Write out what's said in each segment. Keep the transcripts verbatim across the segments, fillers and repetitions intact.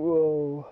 Whoa.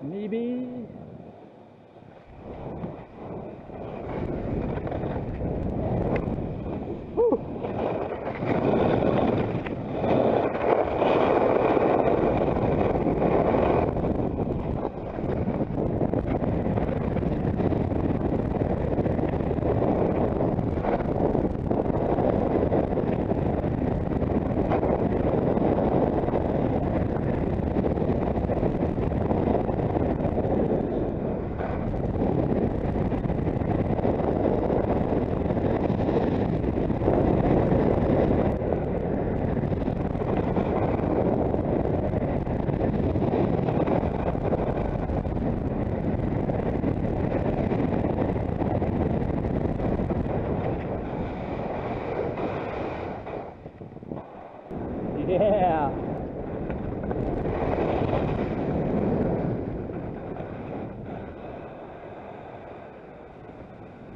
Maybe.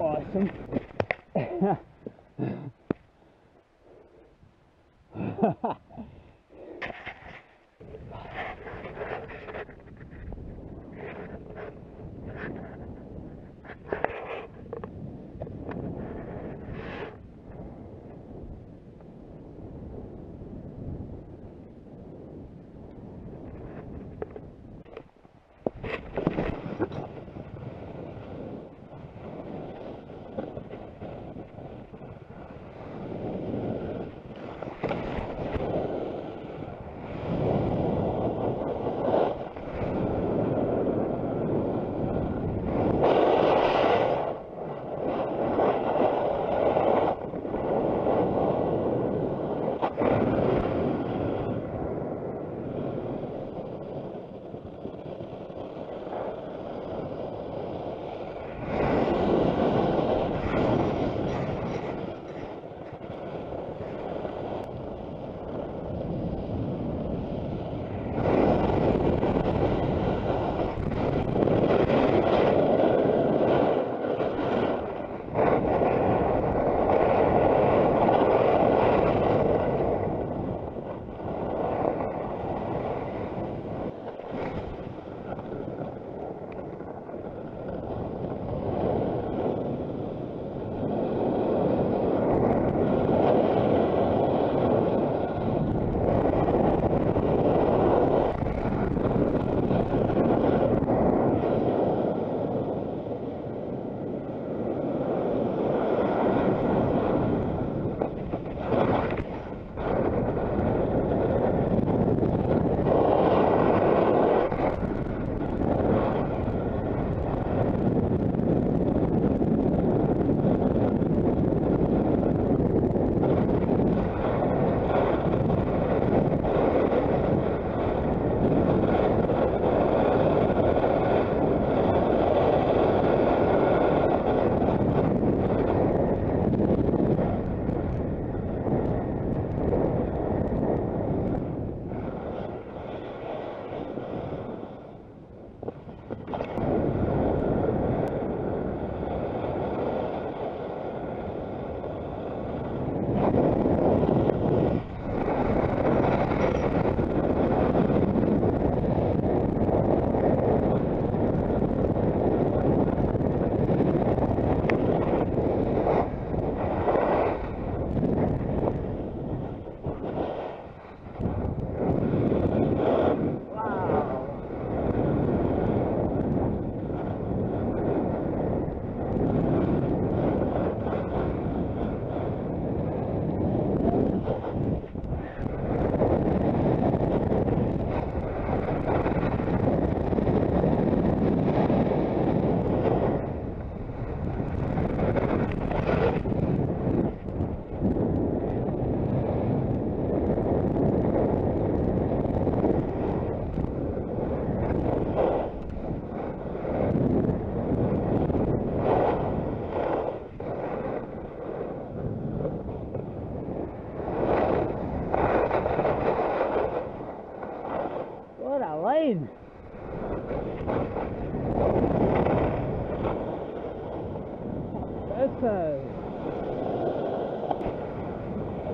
bison.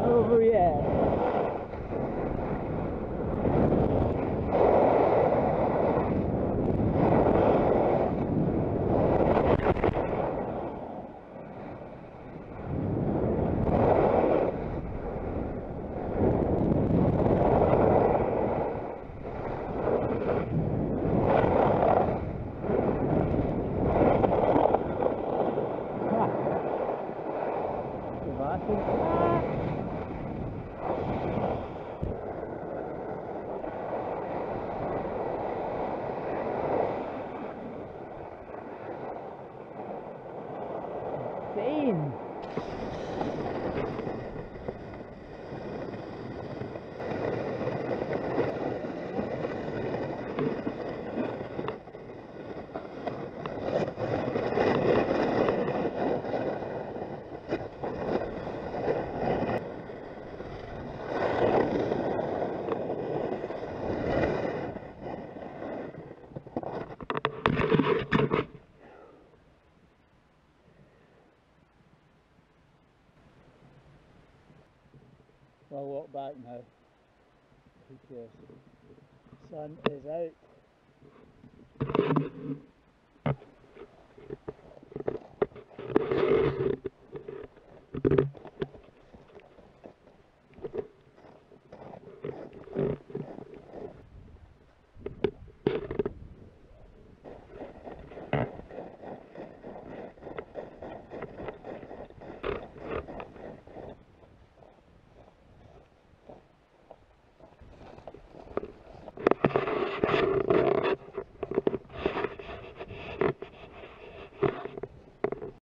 Over yet. dark now. Who cares? Sun is out.